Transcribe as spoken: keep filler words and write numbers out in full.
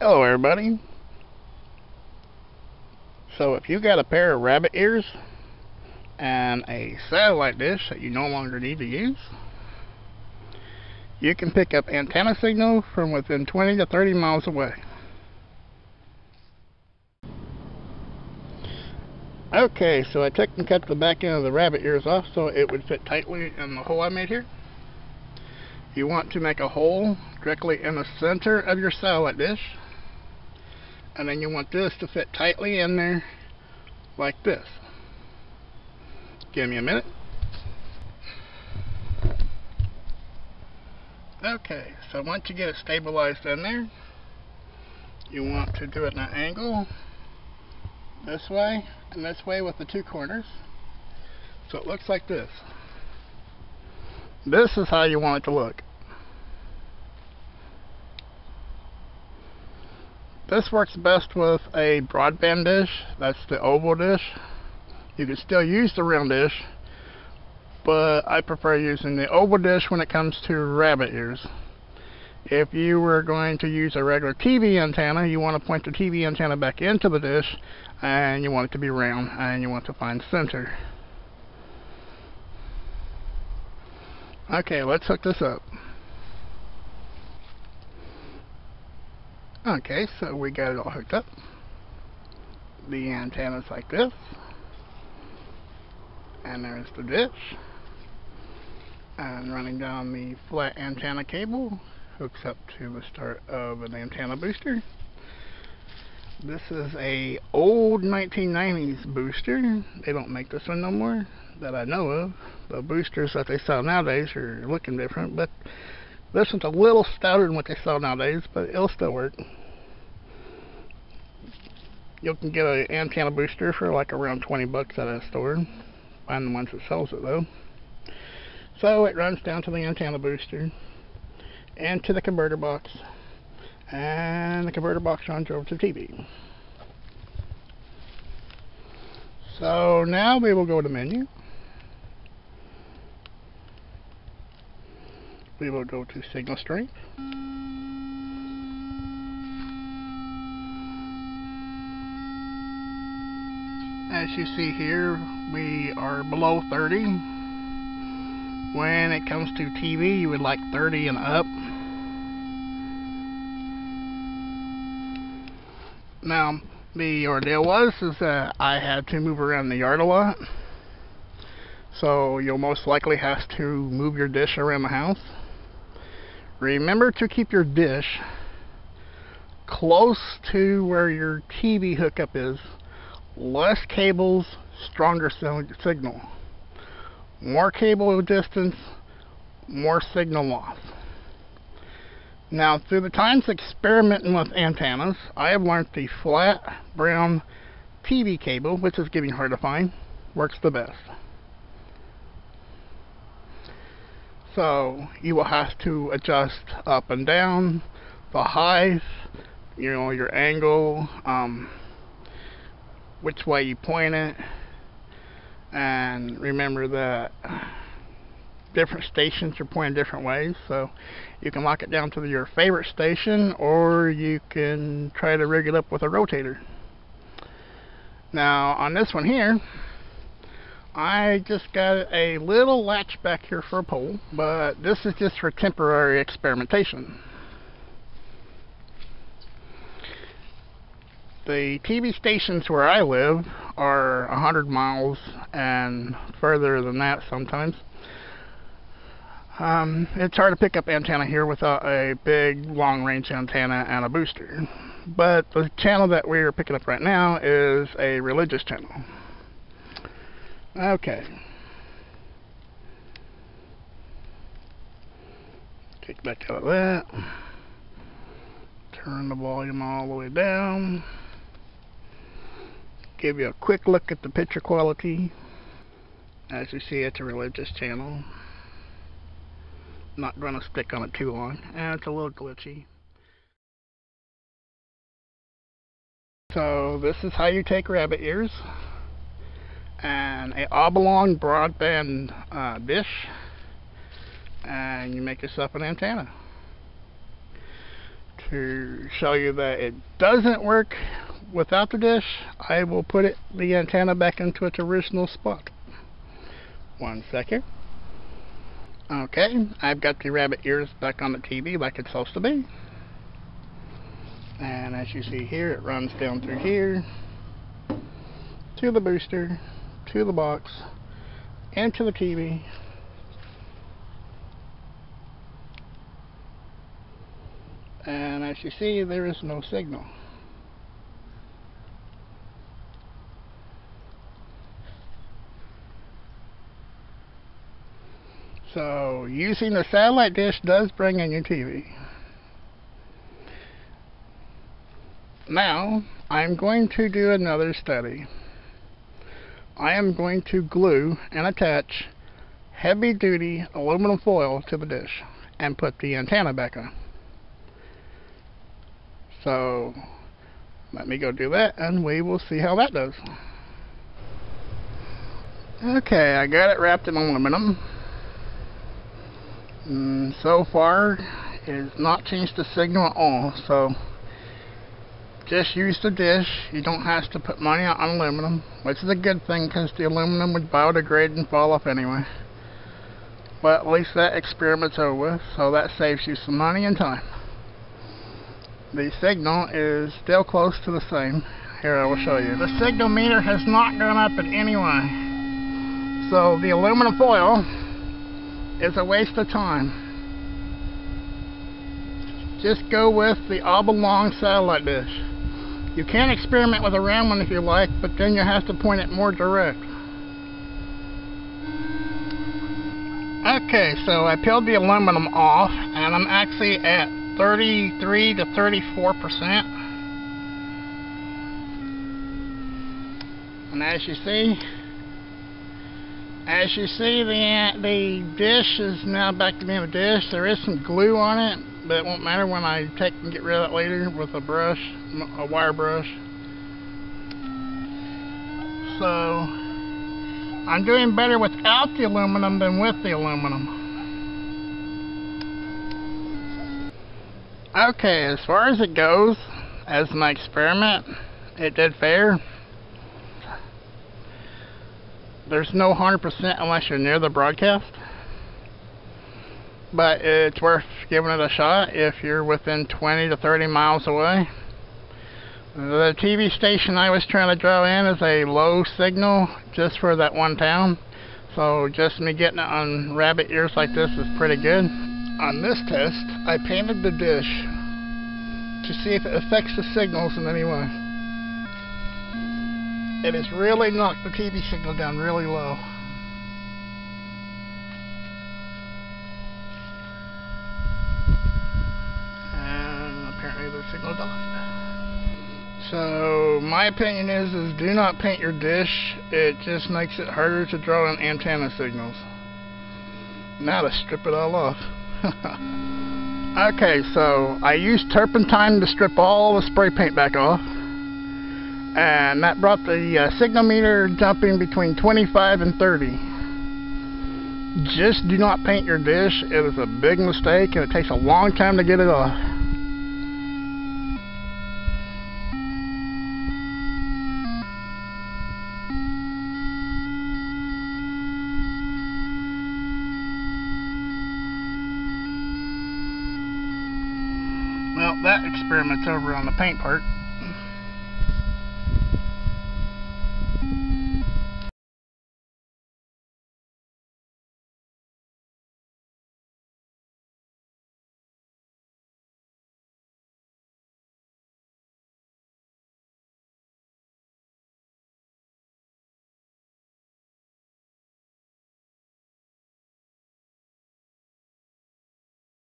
Hello everybody. So if you got a pair of rabbit ears and a satellite dish that you no longer need to use, you can pick up antenna signal from within twenty to thirty miles away. Okay, so I took and cut the back end of the rabbit ears off so it would fit tightly in the hole I made here. You want to make a hole directly in the center of your satellite dish. And then you want this to fit tightly in there like this. Give me a minute. Okay, so once you get it stabilized in there, you want to do it in an angle this way and this way with the two corners. So it looks like this. This is how you want it to look. This works best with a broadband dish. That's the oval dish. You can still use the round dish, but I prefer using the oval dish when it comes to rabbit ears. If you were going to use a regular T V antenna, you want to point the T V antenna back into the dish, and you want it to be round, and you want to find center. Okay, let's hook this up. Okay, so we got it all hooked up. The antenna's like this. And there's the dish. And running down the flat antenna cable, hooks up to the start of an antenna booster. This is a old nineteen nineties booster. They don't make this one no more that I know of. The boosters that they sell nowadays are looking different, but this one's a little stouter than what they sell nowadays, but it'll still work. You can get an antenna booster for like around twenty bucks at a store. Find the ones that sells it though. So it runs down to the antenna booster and to the converter box, and the converter box runs over to the T V. So now we will go to menu. We will go to signal strength. As you see here, we are below thirty. When it comes to T V, you would like thirty and up. Now, the ordeal was is that I had to move around the yard a lot. So you'll most likely have to move your dish around the house. Remember to keep your dish close to where your T V hookup is. Less cables, stronger signal. More cable distance, more signal loss. Now, through the times experimenting with antennas, I have learned the flat brown T V cable, which is getting hard to find, works the best. So you will have to adjust up and down, the height, you know, your angle, um, which way you point it, and remember that different stations are pointing different ways. So you can lock it down to your favorite station, or you can try to rig it up with a rotator. Now on this one here, I just got a little latch back here for a pole, but this is just for temporary experimentation. The T V stations where I live are one hundred miles and further than that sometimes. Um, it's hard to pick up antenna here without a big long-range antenna and a booster. But the channel that we are picking up right now is a religious channel. Okay. Kick back out of that. Turn the volume all the way down. Give you a quick look at the picture quality. As you see, it's a religious channel. Not going to stick on it too long. And it's a little glitchy. So this is how you take rabbit ears and an oblong broadband uh, dish, and you make yourself an antenna. to show you that it doesn't work without the dish, I will put it, the antenna back into its original spot. One second. Okay, I've got the rabbit ears back on the T V like it's supposed to be. And as you see here, it runs down through here, to the booster, to the box, and to the T V. And as you see, there is no signal. So, using the satellite dish does bring in your T V. Now, I'm going to do another study. I am going to glue and attach heavy-duty aluminum foil to the dish and put the antenna back on. So, let me go do that and we will see how that does. Okay, I got it wrapped in aluminum. Mm, so far, it has not changed the signal at all, so just use the dish. You don't have to put money out on aluminum, which is a good thing because the aluminum would biodegrade and fall off anyway. But at least that experiment's over with, so that saves you some money and time. The signal is still close to the same. Here, I will show you. The signal meter has not gone up in any way, so the aluminum foil is a waste of time. Just go with the oblong satellite dish. You can experiment with a round one if you like, but then you have to point it more direct. Okay, so I peeled the aluminum off, and I'm actually at thirty-three to thirty-four percent. And as you see, As you see, the, the dish is now back to being a dish. There is some glue on it, but it won't matter when I take and get rid of it later with a brush, a wire brush. So, I'm doing better without the aluminum than with the aluminum. Okay, as far as it goes, as my experiment, it did fair. There's no one hundred percent unless you're near the broadcast, but it's worth giving it a shot if you're within twenty to thirty miles away. The T V station I was trying to draw in is a low signal just for that one town, so just me getting it on rabbit ears like this is pretty good. On this test, I painted the dish to see if it affects the signals in any way. It has really knocked the T V signal down really low. And apparently the signal died. So my opinion is, is do not paint your dish. It just makes it harder to draw in antenna signals. Now to strip it all off. Okay, so I used turpentine to strip all the spray paint back off. And that brought the uh, signal meter jumping between twenty-five and thirty. Just do not paint your dish. It was a big mistake and it takes a long time to get it off. Well, that experiment's over on the paint part.